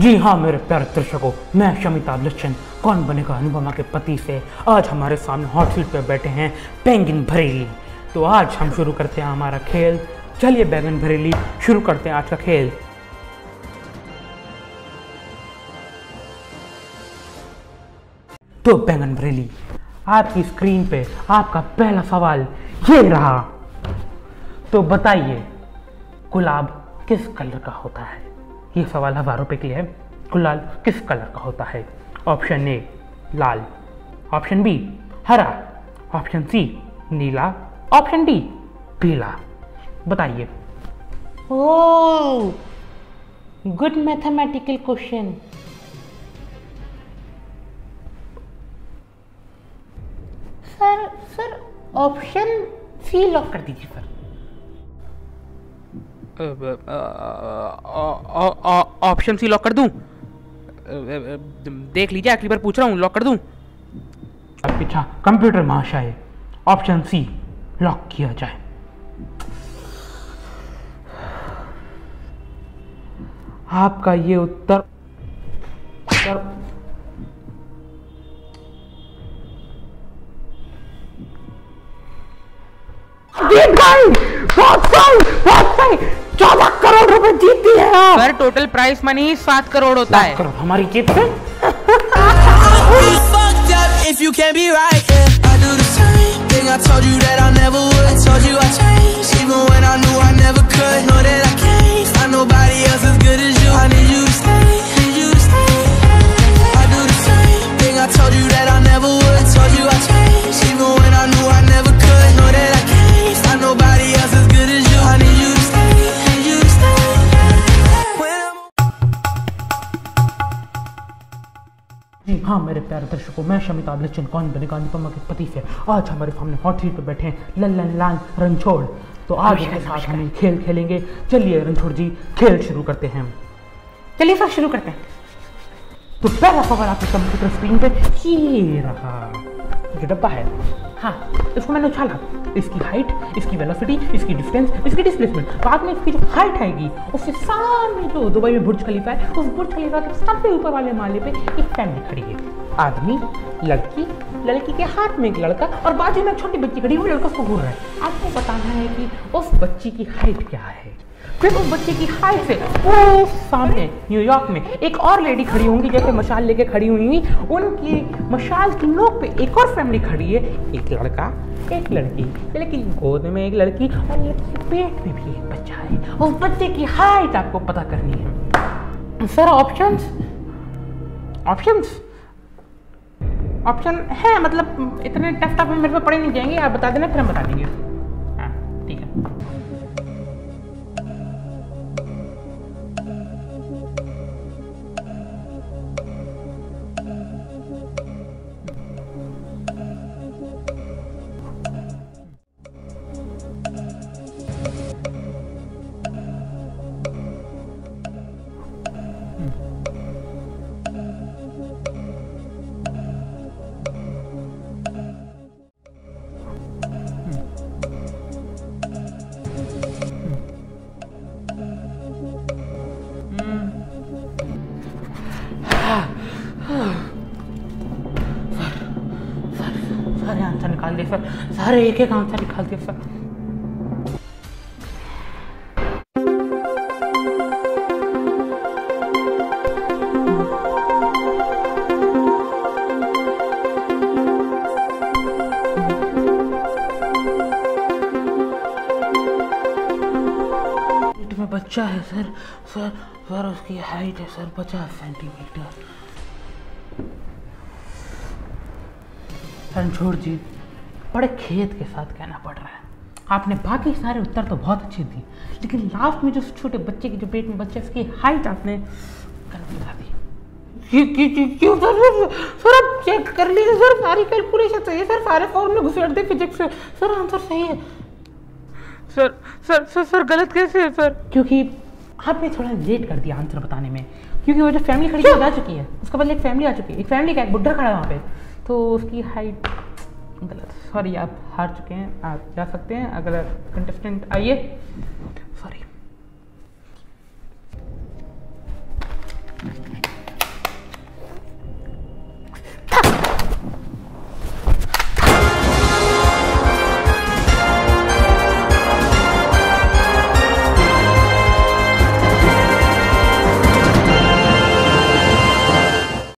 जी हाँ मेरे प्यारे दर्शकों, मैं शमिता बच्चन कौन बनेगा अनुपमा के पति से आज हमारे सामने हॉट सीट पर बैठे हैं बैंगन भरेली। तो आज हम शुरू करते हैं हमारा खेल। चलिए बैंगन भरेली शुरू करते हैं आज का खेल। तो बैंगन भरेली, आपकी स्क्रीन पे आपका पहला सवाल ये रहा। तो बताइए गुलाब किस कलर का होता है? ये सवाल हज़ार रुपये के लिए है। गुलाल किस कलर का होता है? ऑप्शन ए लाल, ऑप्शन बी हरा, ऑप्शन सी नीला, ऑप्शन डी पीला। बताइए। Oh, good mathematical question. Sir option C lock कर दीजिए सर। ऑप्शन सी लॉक कर दूं? देख लीजिए, अगली बार पूछ रहा हूँ, लॉक कर दूं? अच्छा, कंप्यूटर महाशय ऑप्शन सी लॉक किया जाए। आपका ये उत्तर बहुत 14 करोड़ रुपए जीती है आप। पर टोटल प्राइस मनी 7 करोड़ होता है। हमारी जीत है। हाँ मेरे प्यारे दर्शकों, मैं अमिताभ बच्चन कौन बनेगा अनुपमा के पति से आज हमारे सामने हॉट सीट पर बैठे हैं ललन लाल रणछोड़। तो आज के साथ हम खेल खेलेंगे। चलिए रणछोड़ जी, खेल शुरू करते हैं। चलिए सर शुरू करते हैं। तो पहला सवाल आपके कंप्यूटर स्क्रीन पे ये रहा। ये डब्बा है, हाँ, इसको मैंने उछाला। इसकी हाइट, इसकी वेलोसिटी, इसकी डिस्टेंस, इसकी डिस्प्लेसमेंट, बाद में इसकी जो हाइट आएगी उसके सामने जो दुबई में बुर्ज खलीफा है, उस बुर्ज खलीफा के सबसे ऊपर वाले माले पे एक फैमिली खड़ी है। आदमी, लड़की, लड़की के हाथ में एक लड़का और बाजू में एक छोटी बच्ची खड़ी है। वो लड़का उसको घूर रहा है। आपको बताना है कि उस बच्ची की हाइट क्या है। फिर उस बच्चे की हाइट से वो सामने न्यूयॉर्क में एक और लेडी खड़ी होंगी, जैसे मशाल लेके खड़ी हुई हुई, उनकी मशाल की नोक पे एक और फैमिली खड़ी है। एक लड़का, एक लड़की, लड़की गोद में एक लड़की और लड़की के पेट में भी एक बच्चा है। उस बच्चे की हाइट आपको पता करनी है। सर ऑप्शन है, मतलब इतने टफ टफ में मेरे पे पड़े नहीं जाएंगे। आप बता देना, फिर हम बता देंगे। हाँ ठीक है। सारे आंसर निकाल दिए सर, सारे एक एक आंसर निकाल दिए सर। पेट में बच्चा है सर। सर सर उसकी हाइट है सर 50 सेंटीमीटर। रणछोड़ जी, बड़े खेद के साथ कहना पड़ रहा है, आपने बाकी सारे उत्तर तो बहुत अच्छे दिए, लेकिन लास्ट में जो छोटे बच्चे की जो पेट में बच्चे उसकी हाइट आपने गलत दी। क्यों सर, आप चेक कर लीजिए सर, सारी कैलकुलेशन सही है सर, सारे फॉर्म में घुसेड़ दे फिजिक्स से सर, आंसर सही है सर। सर सर सर गलत कैसे है सर? क्योंकि आपने थोड़ा लेट कर दिया आंसर बताने में, क्योंकि वो जो फैमिली खड़ी आ चुकी है, उसके बाद एक फैमिली आ चुकी है, एक फैमिली का एक बुढ़ा खड़ा है वहाँ पे, तो उसकी हाइट गलत। सॉरी, आप हार चुके हैं, आप जा सकते हैं। अगला कंटेस्टेंट आइए।